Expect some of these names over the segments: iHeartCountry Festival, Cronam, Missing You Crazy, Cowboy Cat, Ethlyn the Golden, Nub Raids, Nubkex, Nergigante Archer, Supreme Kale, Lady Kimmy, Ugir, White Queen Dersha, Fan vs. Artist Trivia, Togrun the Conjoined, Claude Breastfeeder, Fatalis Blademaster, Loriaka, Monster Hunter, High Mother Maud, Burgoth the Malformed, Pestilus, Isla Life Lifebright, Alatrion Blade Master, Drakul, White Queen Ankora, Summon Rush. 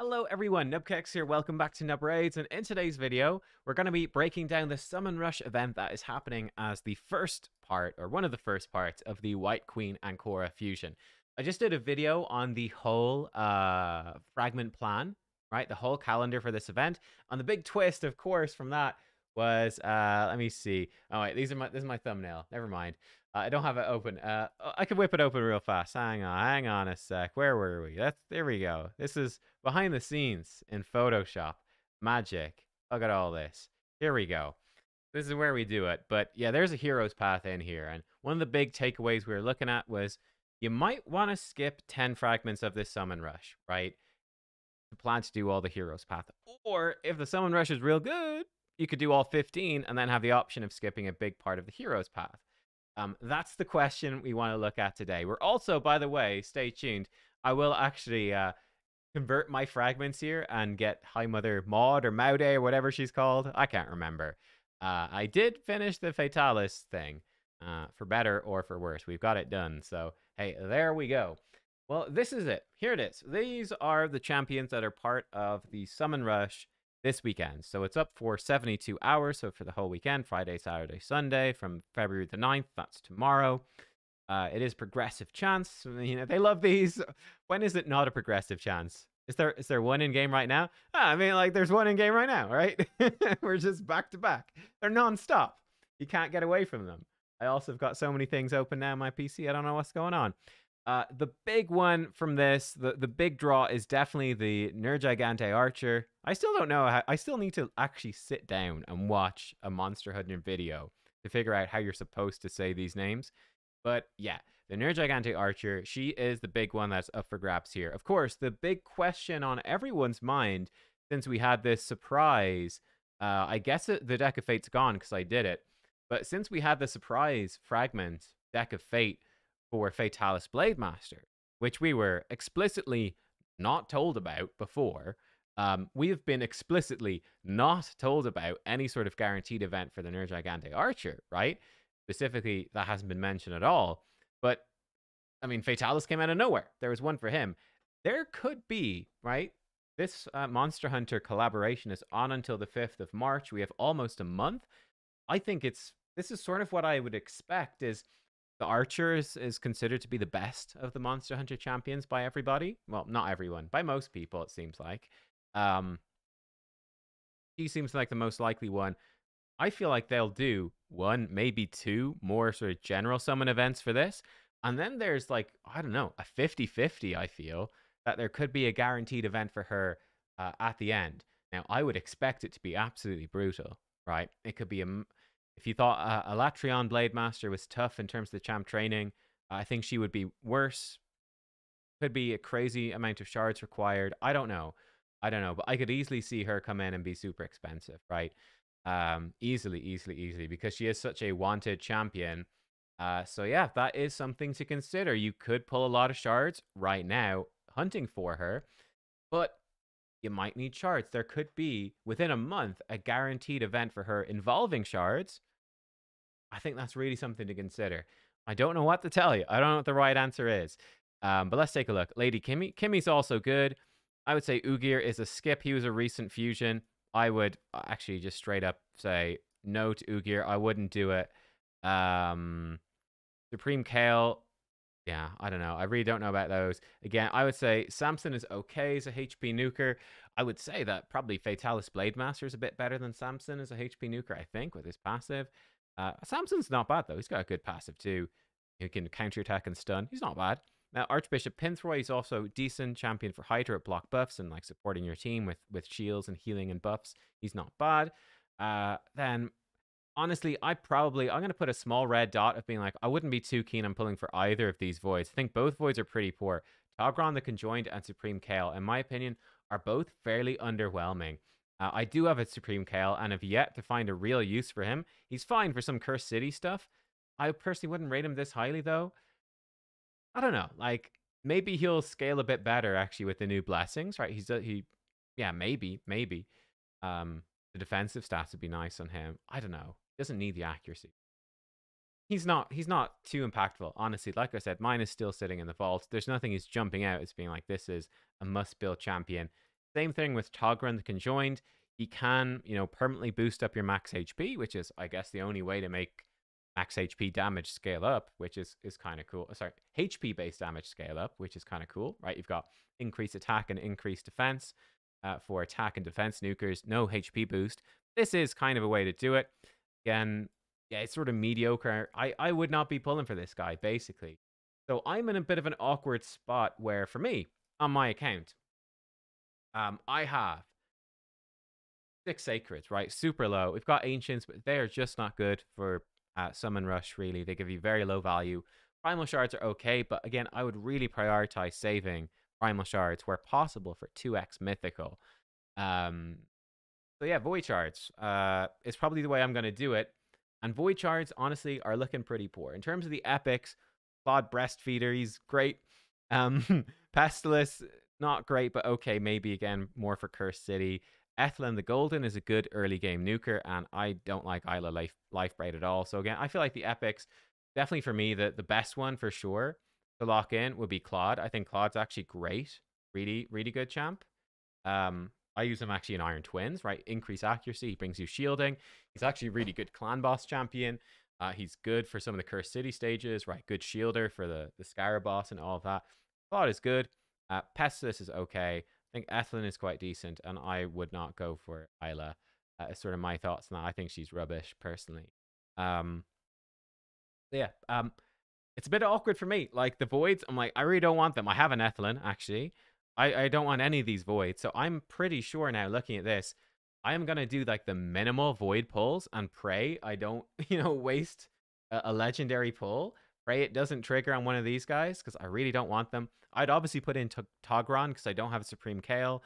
Hello everyone, Nubkex here, welcome back to Nub Raids, and in today's video we're going to be breaking down the Summon Rush event that is happening as the first part, or one of the first parts, of the White Queen Ankora fusion. I just did a video on the whole fragment plan, right, the whole calendar for this event, and the big twist of course from that was, let me see, oh wait, this is my thumbnail, never mind. I don't have it open. I can whip it open real fast. Hang on a sec. Where were we? There we go. This is behind the scenes in Photoshop. Magic. Look at all this. Here we go. This is where we do it. But yeah, there's a hero's path in here. And one of the big takeaways we were looking at was you might want to skip 10 fragments of this Summon Rush, right? To plan to do all the hero's path. Or if the Summon Rush is real good, you could do all 15 and then have the option of skipping a big part of the hero's path. That's the question we want to look at today. We're also, by the way, stay tuned. I will actually convert my fragments here and get High Mother Maud or Maude or whatever she's called. I can't remember. I did finish the Fatalis thing, for better or for worse. We've got it done. So, hey, there we go. Well, this is it. Here it is. These are the champions that are part of the Summon Rush this weekend. So it's up for 72 hours. So for the whole weekend, Friday, Saturday, Sunday, from February the 9th, that's tomorrow. It is progressive chance. You know, they love these. When is it not a progressive chance? Is there one in game right now? Ah, I mean, like, there's one in game right now, right? We're just back to back. They're nonstop. You can't get away from them. I also have got so many things open now on my PC. I don't know what's going on. The big one from this, the big draw, is definitely the Nergigante Archer. I still don't know. I still need to actually sit down and watch a Monster Hunter video to figure out how you're supposed to say these names. But yeah, the Nergigante Archer, she is the big one that's up for grabs here. Of course, the big question on everyone's mind since we had this surprise, I guess the Deck of Fate's gone because I did it. But since we had the surprise fragment Deck of Fate for Fatalis Blademaster, which we were explicitly not told about before. We have been explicitly not told about any sort of guaranteed event for the Nergigante Archer, right? Specifically, that hasn't been mentioned at all. But, I mean, Fatalis came out of nowhere. There was one for him. There could be, right? This Monster Hunter collaboration is on until the 5th of March. We have almost a month. I think this is sort of what I would expect is, the Archer is considered to be the best of the Monster Hunter champions by everybody. Well, not everyone. By most people, it seems like. She seems like the most likely one. I feel like they'll do one, maybe two more sort of general summon events for this. And then there's like, I don't know, a 50-50, I feel, that there could be a guaranteed event for her at the end. Now, I would expect it to be absolutely brutal, right? It could be a... If you thought Alatrion Blade Master was tough in terms of the champ training, I think she would be worse. Could be a crazy amount of shards required. I don't know, but I could easily see her come in and be super expensive, right? Easily, because she is such a wanted champion. So yeah, that is something to consider. You could pull a lot of shards right now hunting for her, but you might need shards. There could be, within a month, a guaranteed event for her involving shards. I think that's really something to consider. I don't know what to tell you. I don't know what the right answer is. But let's take a look. Lady Kimmy. Kimmy's also good. I would say Ugir is a skip. He was a recent fusion. I would actually just straight up say no to Ugir. I wouldn't do it. Supreme Kale. Yeah, I don't know. I really don't know about those. Again, I would say Samson is okay as a HP nuker. I would say that probably Fatalis Blademaster is a bit better than Samson as a HP nuker, I think, with his passive. Samson's not bad, though. He's got a good passive, too. He can counterattack and stun. He's not bad. Now, Archbishop Pinthroy is also a decent champion for Hydra at block buffs and, like, supporting your team with shields and healing and buffs. He's not bad. Then... Honestly, I'm going to put a small red dot of being like, I wouldn't be too keen on pulling for either of these voids. I think both voids are pretty poor. Togrun the Conjoined and Supreme Kale, in my opinion, are both fairly underwhelming. I do have a Supreme Kale and have yet to find a real use for him. He's fine for some Cursed City stuff. I personally wouldn't rate him this highly, though. I don't know. Like, maybe he'll scale a bit better, actually, with the new blessings, right? Yeah, maybe. The defensive stats would be nice on him. I don't know. Doesn't need the accuracy. He's not too impactful, honestly. Like I said, mine is still sitting in the vault. There's nothing he's jumping out as being like, this is a must build champion. Same thing with Togrun the Conjoined. He can, you know, permanently boost up your max HP, which is, I guess, the only way to make max HP damage scale up, which is kind of cool. Sorry, HP-based damage scale up, which is kind of cool, right? You've got increased attack and increased defense for attack and defense nukers. No HP boost. This is kind of a way to do it. Again, yeah, it's sort of mediocre. I would not be pulling for this guy, basically. So I'm in a bit of an awkward spot where, for me, on my account, I have 6 Sacreds, right? Super low. We've got Ancients, but they are just not good for Summon Rush, really. They give you very low value. Primal Shards are okay, but again, I would really prioritize saving Primal Shards where possible for 2x Mythical. So yeah, Void Shards is probably the way I'm going to do it. And Void Shards, honestly, are looking pretty poor. In terms of the epics, Claude Breastfeeder, he's great. Pestilus, not great, but okay, maybe again, more for Cursed City. Ethlyn the Golden is a good early game nuker, and I don't like Isla Lifebright at all. So again, I feel like the epics, definitely for me, the best one for sure to lock in would be Claude. I think Claude's actually great. Really, really good champ. I use him actually in Iron Twins, right? Increase accuracy, he brings you shielding. He's actually a really good clan boss champion. He's good for some of the Cursed City stages, right? Good shielder for the Scarab boss and all of that. Claude is good. Pestilus is okay. I think Ethlyn is quite decent, and I would not go for Isla. Sort of my thoughts on that. I think she's rubbish, personally. It's a bit awkward for me. Like, the voids, I'm like, I really don't want them. I have an Ethlyn, actually. I don't want any of these voids, so I'm pretty sure now, looking at this, I am going to do, like, the minimal void pulls and pray I don't, you know, waste a legendary pull. Right, it doesn't trigger on one of these guys because I really don't want them. I'd obviously put in Togrun because I don't have Supreme Kale.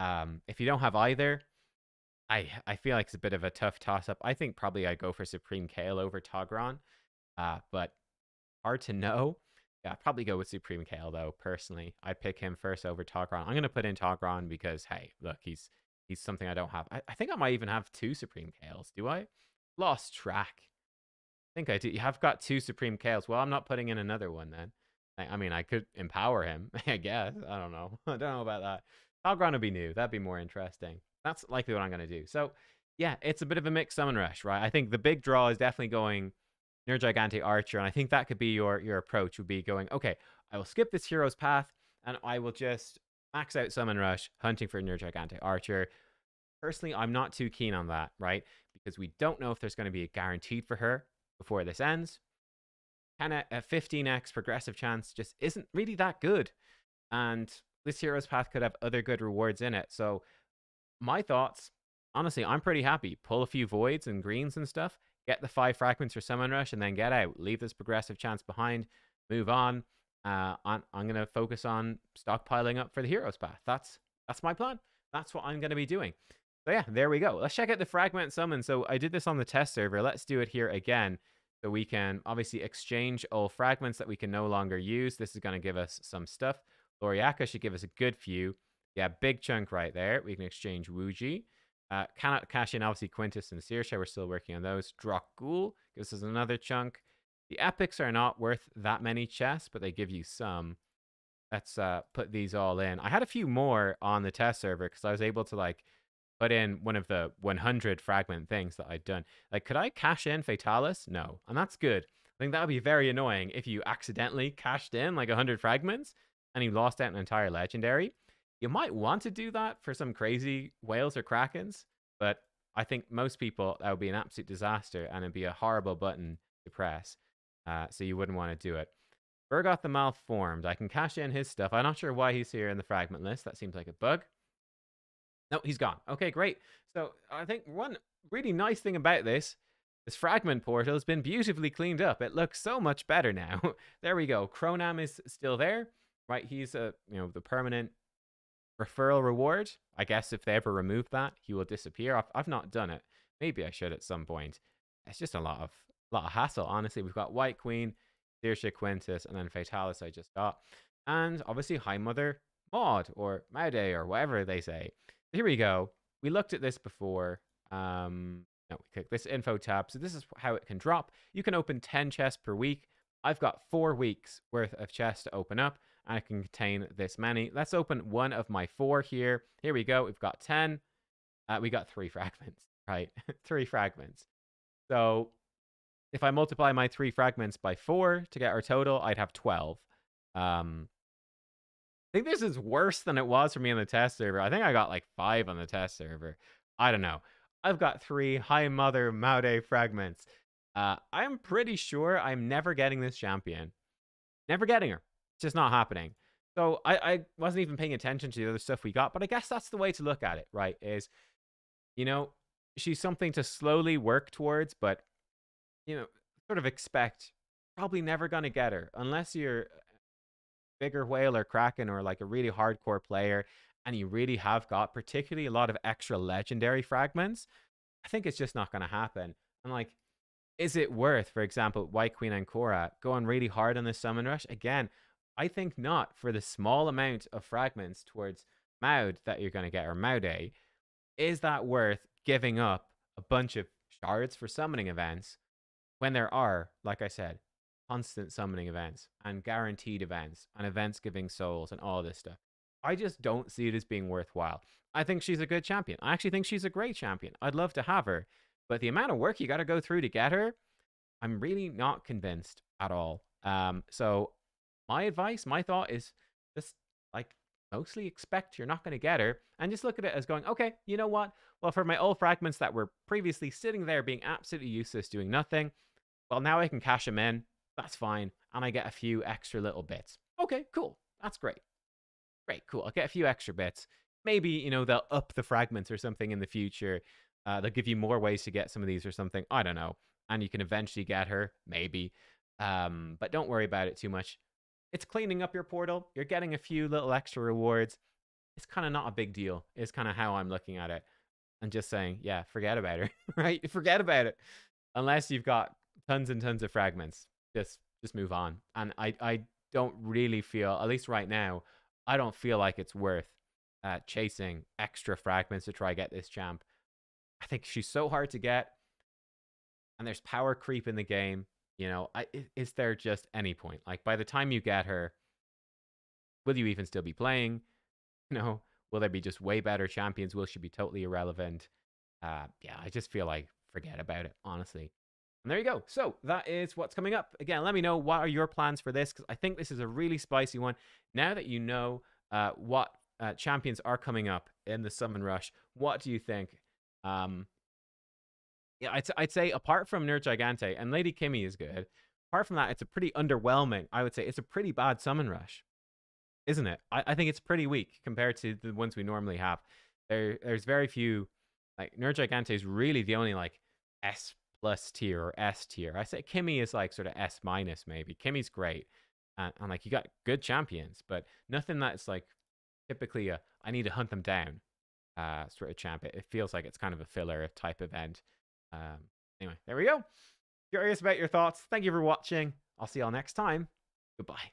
If you don't have either, I feel like it's a bit of a tough toss-up. I think probably I'd go for Supreme Kale over Togrun, but hard to know. Yeah, I'd probably go with Supreme Kale, though, personally. I'd pick him first over Togrun. I'm going to put in Togrun because, hey, look, he's something I don't have. I think I might even have 2 Supreme Kales. Do I? Lost track. I think I do. You have got 2 Supreme Kales. Well, I'm not putting in another one then. I mean, I could empower him, I guess. I don't know. I don't know about that. Togrun would be new. That'd be more interesting. That's likely what I'm going to do. So, yeah, it's a bit of a mixed Summon Rush, right? I think the big draw is definitely going Nergigante Archer, and I think that could be your approach would be going, okay, I will skip this hero's path, and I will just max out Summon Rush, hunting for Nergigante Archer. Personally, I'm not too keen on that, right? Because we don't know if there's going to be a guaranteed for her before this ends. Kind of a 15x progressive chance just isn't really that good, and this hero's path could have other good rewards in it. So my thoughts, honestly, I'm pretty happy. Pull a few voids and greens and stuff, get the 5 fragments for Summon Rush, and then get out, leave this progressive chance behind, move on. I'm gonna focus on stockpiling up for the hero's path. That's my plan. That's what I'm gonna be doing. So yeah, there we go. Let's check out the fragment summon. So I did this on the test server. Let's do it here again. So we can obviously exchange all fragments that we can no longer use. This is going to give us some stuff. Loriaka should give us a good few. Yeah, big chunk right there. We can exchange Wuji. Cannot cash in, obviously, Quintus and Searsha. We're still working on those. Drakul gives us another chunk. The epics are not worth that many chests, but they give you some. Let's put these all in. I had a few more on the test server because I was able to, like, put in one of the 100 fragment things that I'd done. Like, could I cash in Fatalis? No. And that's good. I think that would be very annoying if you accidentally cashed in like 100 fragments and you lost out an entire legendary. You might want to do that for some crazy whales or krakens, but I think most people, that would be an absolute disaster and it'd be a horrible button to press. So you wouldn't want to do it. Burgoth the Malformed. I can cash in his stuff. I'm not sure why he's here in the fragment list. That seems like a bug. No, he's gone. Okay, great. So I think one really nice thing about this fragment portal has been beautifully cleaned up. It looks so much better now. There we go. Cronam is still there, right? He's the permanent referral reward. I guess if they ever remove that, he will disappear. I've not done it. Maybe I should at some point. It's just a lot of hassle, honestly. We've got White Queen, Dersha, Quintus, and then Fatalis I just got, and obviously High Mother Maud or Maude or whatever they say. Here we go. We looked at this before. No, we click this info tab. So this is how it can drop. You can open 10 chests per week. I've got 4 weeks worth of chests to open up. I can contain this many. Let's open one of my four here. Here we go. We've got 10. We got 3 fragments, right? 3 fragments. So if I multiply my 3 fragments by 4 to get our total, I'd have 12. I think this is worse than it was for me on the test server. I think I got like 5 on the test server. I don't know. I've got 3 High Mother Maud fragments. I'm pretty sure I'm never getting this champion. Never getting her. It's just not happening. So I wasn't even paying attention to the other stuff we got, but I guess that's the way to look at it, right? Is, you know, she's something to slowly work towards, but, you know, sort of expect probably never going to get her unless you're a bigger whale or kraken or like a really hardcore player and you really have got particularly a lot of extra legendary fragments. I think it's just not going to happen. And like, is it worth, for example, White Queen Ankora going really hard on the Summon Rush? Again, I think not for the small amount of fragments towards Maud that you're going to get, or Maude. Is that worth giving up a bunch of shards for summoning events when there are, like I said, constant summoning events and guaranteed events and events giving souls and all this stuff? I just don't see it as being worthwhile. I think she's a good champion. I actually think she's a great champion. I'd love to have her. But the amount of work you got to go through to get her, I'm really not convinced at all. So my advice, my thought is just like mostly expect you're not going to get her and just look at it as going, okay, you know what? Well, for my old fragments that were previously sitting there being absolutely useless, doing nothing, well, now I can cash them in. That's fine. And I get a few extra little bits. Okay, cool. That's great. Great, cool. I'll get a few extra bits. Maybe, you know, they'll up the fragments or something in the future. They'll give you more ways to get some of these or something. I don't know. And you can eventually get her, maybe. But don't worry about it too much. It's cleaning up your portal. You're getting a few little extra rewards. It's kind of not a big deal, is kind of how I'm looking at it. And just saying, yeah, forget about her, right? Forget about it. Unless you've got tons and tons of fragments. Just move on. And I don't really feel, at least right now, I don't feel like it's worth chasing extra fragments to try to get this champ. I think she's so hard to get, and there's power creep in the game. You know, is there just any point? Like, by the time you get her, will you even still be playing? You know, will there be just way better champions? Will she be totally irrelevant? Yeah, I just feel like forget about it, honestly. And there you go. So that is what's coming up. Again, let me know what are your plans for this, because I think this is a really spicy one. Now that you know what champions are coming up in the Summon Rush, what do you think? Yeah, I'd say apart from Nergigante, and Lady Kimmy is good. Apart from that, it's a pretty underwhelming, I would say it's a pretty bad Summon Rush, isn't it? I think it's pretty weak compared to the ones we normally have. There's very few, like Nergigante is really the only like S+ tier or S tier. I say Kimmy is like sort of S- maybe. Kimmy's great. And like you got good champions, but nothing that's like typically a, I need to hunt them down sort of champ. It feels like it's kind of a filler type event. Anyway, there we go. Curious about your thoughts. Thank you for watching. I'll see y'all next time. Goodbye.